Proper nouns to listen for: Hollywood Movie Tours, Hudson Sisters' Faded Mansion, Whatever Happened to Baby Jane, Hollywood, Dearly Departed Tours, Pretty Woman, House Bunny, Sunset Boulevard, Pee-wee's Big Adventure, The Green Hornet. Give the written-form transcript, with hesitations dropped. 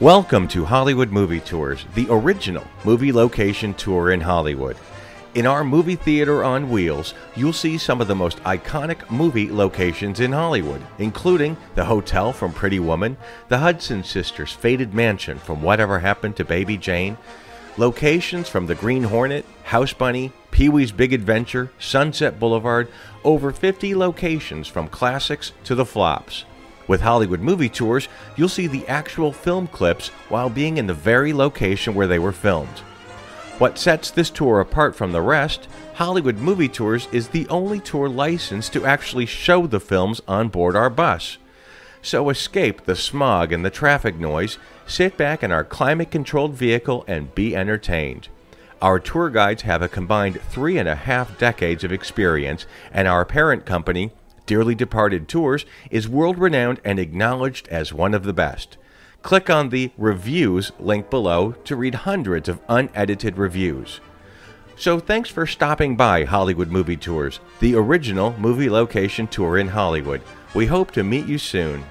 Welcome to Hollywood Movie Tours, the original movie location tour in Hollywood. In our movie theater on wheels, you'll see some of the most iconic movie locations in Hollywood, including the hotel from Pretty Woman, the Hudson Sisters' Faded Mansion from Whatever Happened to Baby Jane, locations from The Green Hornet, House Bunny, Pee-wee's Big Adventure, Sunset Boulevard, over 50 locations from classics to the flops. With Hollywood Movie Tours, you'll see the actual film clips while being in the very location where they were filmed. What sets this tour apart from the rest, Hollywood Movie Tours is the only tour licensed to actually show the films on board our bus. So escape the smog and the traffic noise, sit back in our climate-controlled vehicle and be entertained. Our tour guides have a combined 3.5 decades of experience, and our parent company, Dearly Departed Tours, is world-renowned and acknowledged as one of the best. Click on the Reviews link below to read hundreds of unedited reviews. So thanks for stopping by Hollywood Movie Tours, the original movie location tour in Hollywood. We hope to meet you soon.